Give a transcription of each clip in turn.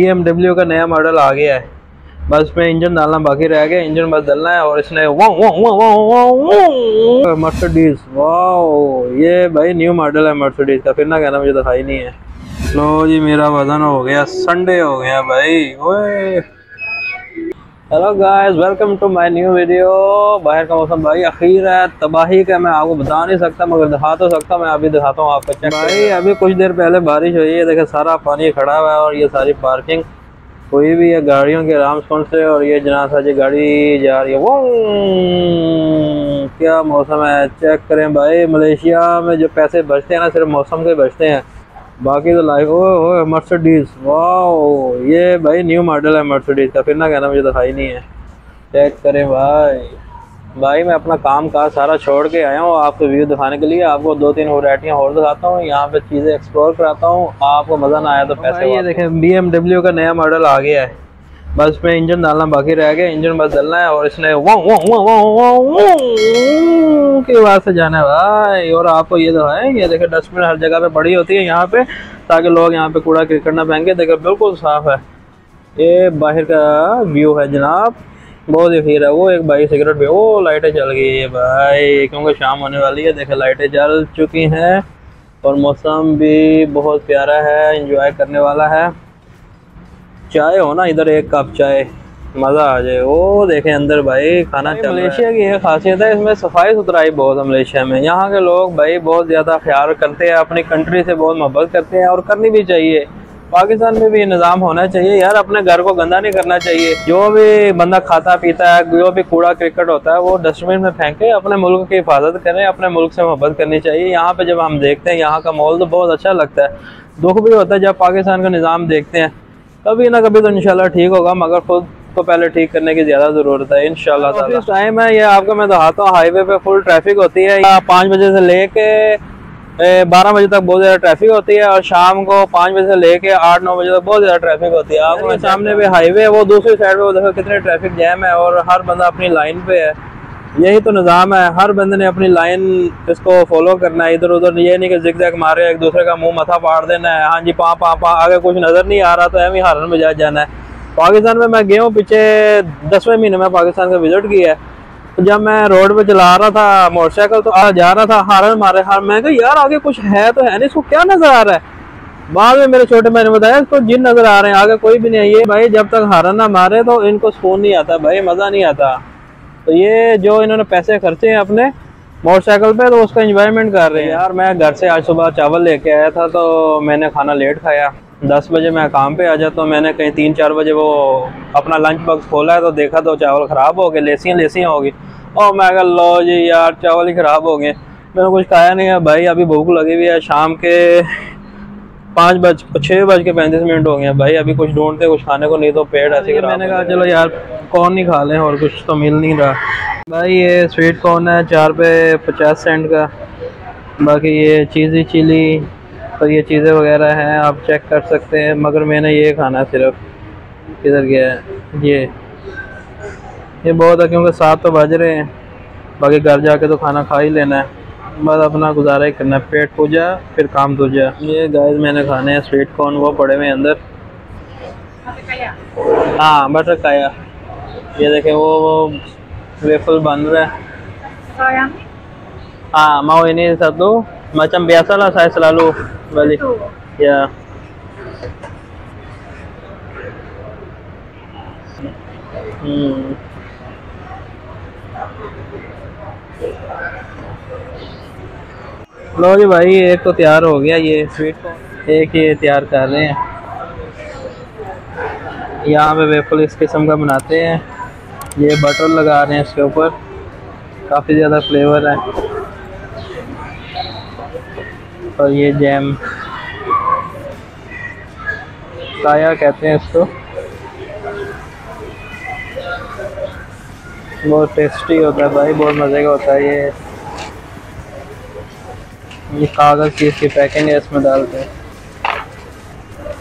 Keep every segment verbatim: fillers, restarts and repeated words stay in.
B M W का नया model आ गया है, बस में इंजन डालना बाकी रह गया, इंजन बस डालना है। और इसने wow wow wow Mercedes, wow ये भाई न्यू मॉडल है मर्सिडीज का, फिर ना कहना मुझे दिखाई नहीं है। लो जी मेरा वजन हो गया, संडे हो गया भाई। ओए hello guys, welcome to my new video. बाहर का मौसम भाई अखीर है, तबाही का मैं आपको बता नहीं सकता मगर दिखा तो सकता, मैं अभी दिखाता हूँ आपको। चेक भाई अभी कुछ देर पहले बारिश हुई है, देखिए सारा पानी खड़ा हुआ है और ये सारी पार्किंग हुई भी है गाड़ियों के आराम से। और ये जनासा जी गाड़ी जा रही है, वो क्या मौसम है चेक करें भाई। मलेशिया में जो पैसे बचते हैं ना सिर्फ मौसम के बचते हैं, बाकी तो लाइक। ओह मर्सिडीज, वाओ ये भाई न्यू मॉडल है मर्सिडीज का, फिर ना कहना मुझे दिखाई नहीं है। चेक करें भाई। भाई मैं अपना काम काज सारा छोड़ के आया हूँ आपको व्यू दिखाने के लिए, आपको दो तीन वैरायटियाँ और दिखाता हूँ, यहाँ पे चीज़ें एक्सप्लोर कराता हूँ, आपको मज़ा ना आया तो पैसे। ये देखें बी एम डब्ल्यू का नया मॉडल आ गया है, बस में इंजन डालना बाकी रह गया, इंजन बस डालना है। और इसने वो वो वो वो वो की आवाज़ से जाना है भाई। और आपको ये जो है ये देखे डस्टबिन हर जगह पे पड़ी होती है यहाँ पे, ताकि लोग यहाँ पे कूड़ा क्रिकेट ना फेंके। देखे बिल्कुल साफ है। ये बाहर का व्यू है जनाब, बहुत ही खीर है। वो एक भाई सिगरेट भी, वो लाइटें जल गई है भाई क्योंकि शाम होने वाली है। देखे लाइटें जल चुकी हैं और मौसम भी बहुत प्यारा है, इंजॉय करने वाला है। चाय हो ना इधर, एक कप चाय मज़ा आ जाए। वो देखें अंदर भाई खाना भाई। मलेशिया की ये खासियत है, इसमें सफाई सुथराई बहुत है मलेशिया में। यहाँ के लोग भाई बहुत ज़्यादा ख्याल करते हैं, अपनी कंट्री से बहुत मोहब्बत करते हैं और करनी भी चाहिए। पाकिस्तान में भी ये निज़ाम होना चाहिए यार, अपने घर को गंदा नहीं करना चाहिए। जो भी बंदा खाता पीता है, जो भी कूड़ा क्रिकेट होता है वो डस्टबिन में फेंके। अपने मुल्क की हिफाजत करें, अपने मुल्क से मोहब्बत करनी चाहिए। यहाँ पर जब हम देखते हैं यहाँ का माहौल तो बहुत अच्छा लगता है, दुख भी होता है जब पाकिस्तान का निज़ाम देखते हैं। कभी ना कभी तो इंशाल्लाह ठीक होगा, मगर खुद को पहले ठीक करने की ज़्यादा ज़रूरत है इंशाल्लाह ताला। इस टाइम है ये आपको मैं दिखाता हूँ, हाईवे पे फुल ट्रैफिक होती है, पाँच बजे से लेके बारह बजे तक बहुत ज़्यादा ट्रैफिक होती है और शाम को पाँच बजे से लेके आठ नौ बजे तक बहुत ज़्यादा ट्रैफिक होती है। आपके सामने भी हाईवे है, वो दूसरी साइड पर देखो कितने ट्रैफिक जैम है और हर बंदा अपनी लाइन पे है। यही तो निज़ाम है, हर बंदे ने अपनी लाइन इसको फॉलो करना है। इधर उधर ये नहीं कि ज़िगज़ैग मारे, एक दूसरे का मुंह मथा फाड़ देना है। हाँ जी पाँ पाँ पाँ, अगर कुछ नज़र नहीं आ रहा तो एम ही हारन में जा जाना है। पाकिस्तान में मैं गया हूँ पीछे दसवें महीने में पाकिस्तान का विज़िट किया है, तो जब मैं रोड पे चला रहा था मोटरसाइकिल तो आ जा रहा था हारन मारे हार, मैं कहा यार आगे कुछ है तो है नहीं, इसको क्या नज़र आ रहा है। बाद में मेरे छोटे मैंने बताया इसको जिन नज़र आ रहे हैं, आगे कोई भी नहीं है भाई। जब तक हारन ना मारे तो इनको सुकून नहीं आता भाई, मज़ा नहीं आता। तो ये जो इन्होंने पैसे खर्चे हैं अपने मोटरसाइकिल पे तो उसका एंजॉयमेंट कर रहे हैं। यार मैं घर से आज सुबह चावल लेके आया था तो मैंने खाना लेट खाया, दस बजे मैं काम पे आ जाता हूँ। मैंने कहीं तीन चार बजे वो अपना लंच बॉक्स खोला है तो देखा तो चावल ख़राब हो गए, लेसियाँ लेसियाँ हो गई। और मैं कहा लो जी यार चावल ही ख़राब हो गए, मैंने कुछ खाया नहीं है भाई। अभी भूख लगी हुई है, शाम के पाँच बज छः बज के पैंतीस मिनट हो गए भाई, अभी कुछ ढूंढते कुछ खाने को नहीं तो पेट ऐसे ही। मैंने कहा चलो यार कॉर्न ही खा लें, और कुछ तो मिल नहीं रहा भाई। ये स्वीट कॉर्न है चार पे पचास सेंट का, बाकी ये चीज़ी चिली और ये चीज़ें वगैरह हैं आप चेक कर सकते हैं। मगर मैंने ये खाना सिर्फ इधर गया है, ये ये बहुत है क्योंकि सात तो बज रहे हैं, बाकी घर जाके तो खाना खा ही लेना है, बस अपना गुजारा ही करना है। पेट पूजा फिर काम पूजा। ये गाइस मैंने खाने हैं स्वीट कॉर्न, वो पड़े हुए अंदर, हाँ बटर काया। ये देखें वो वो वेफल बन रहा है, हाँ माओ इन्हें सदू मचम ब्यासला साय सलालू वाली या। लो जी भाई एक तो तैयार हो गया ये स्वीट कॉर्न, एक ये तैयार कर रहे हैं। यहाँ पे वेफल इस किस्म का बनाते हैं, ये बटर लगा रहे हैं इसके ऊपर, काफ़ी ज़्यादा फ्लेवर है। और ये जैम काया कहते हैं इसको, बहुत टेस्टी होता है भाई, बहुत मज़े का होता है। ये ये कागज़ की इसकी पैकिंग है, इसमें डालते हैं।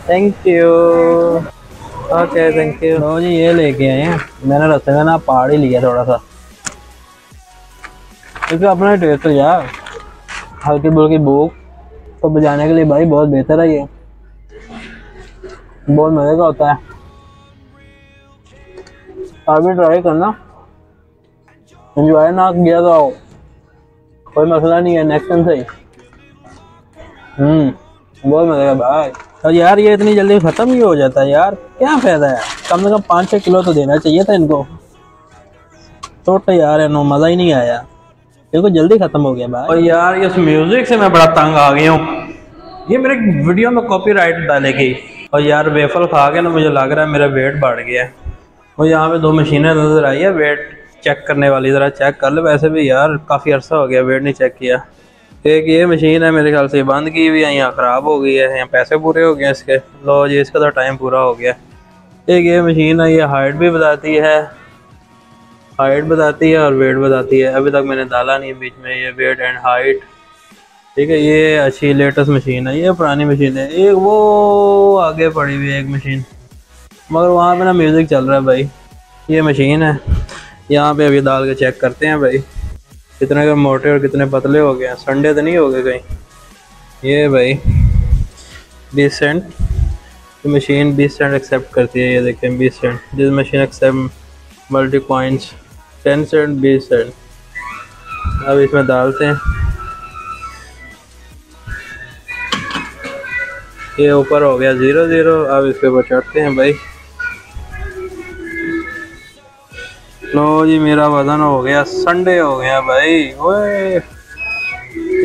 Thank you, okay thank you. लो जी ये लेके आए हैं, मैंने रास्ते में ना पहाड़ ही लिया थोड़ा सा, क्योंकि अपना टेस्ट है यार, हल्की बुल्की भूख तो बुझाने के लिए भाई बहुत बेहतर है ये। बहुत मजे का होता है। आप भी ट्राई करना, इंजॉय ना किया तो कोई मसला नहीं है, नेक्स्ट टाइम सही। हम्म बहुत मजे का भाई। और यार ये इतनी जल्दी ख़त्म ही हो जाता है यार, क्या फ़ायदा है, कम से कम पाँच छः किलो तो देना चाहिए था इनको। छोटे यार है नो, मज़ा ही नहीं आया, देखो जल्दी ख़त्म हो गया भाई। और यार इस म्यूज़िक से मैं बड़ा तंग आ गया हूँ, ये मेरे वीडियो में कॉपीराइट डालेगी। और यार वेफल खा के ना मुझे लग रहा है मेरा वेट बढ़ गया है। मुझे यहाँ पे दो मशीनें नज़र आई है वेट चेक करने वाली, ज़रा चेक कर ले। वैसे भी यार काफ़ी अर्सा हो गया वेट नहीं चेक किया। एक ये मशीन है मेरे ख्याल से बंद की हुई है, यहाँ ख़राब हो गई है, यहाँ पैसे पूरे हो गए इसके। लो जी इसका तो टाइम पूरा हो गया। एक ये मशीन है, ये हाइट भी बताती है, हाइट बताती है और वेट बताती है। अभी तक मैंने डाला नहीं बीच में ये वेट एंड हाइट। ठीक है ये अच्छी लेटेस्ट मशीन है, ये पुरानी मशीन है। एक वो आगे पड़ी हुई है एक मशीन, मगर वहाँ पे ना म्यूज़िक चल रहा है भाई। ये मशीन है, यहाँ पे अभी डाल के चेक करते हैं भाई कितने के मोटे और कितने पतले हो गए हैं। संडे तो नहीं हो गए कहीं। ये भाई बीस सेंट ये मशीन बीस सेंट एक्सेप्ट करती है, ये देखें बीस सेंट जिस machine accept multi points ten cent बीस सेंट। अब इसमें डालते हैं, ये ऊपर हो गया ज़ीरो ज़ीरो। अब इसके ऊपर चढ़ते हैं भाई। लो जी मेरा वज़न हो गया, संडे हो गया भाई, ओए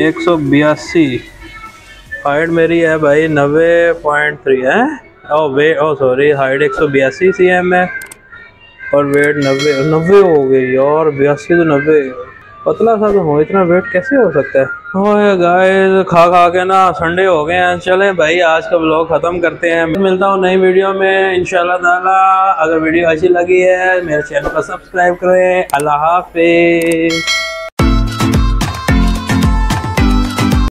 एक सौ बयासी। हाइट मेरी है भाई नब्बे पॉइंट थ्री है, ओ वे ओ सॉरी हाइट एक सौ बयासी सी एम है और वेट नब्बे नब्बे हो गई और बयासी तो नब्बे। पतला सा तो हो, इतना वेट कैसे हो सकता है। ओए गाइस खा खा के ना संडे हो गए हैं। चलें भाई आज का व्लॉग ख़त्म करते हैं, मिलता हूँ नई वीडियो में इंशाल्लाह ताला। अगर वीडियो अच्छी लगी है मेरे चैनल को सब्सक्राइब करें। अल्लाह हाफिज़।